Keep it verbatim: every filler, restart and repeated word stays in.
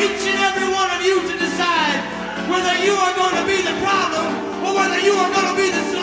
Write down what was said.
each and every one of you to decide whether you are going to be the problem or whether you are going to be the solution.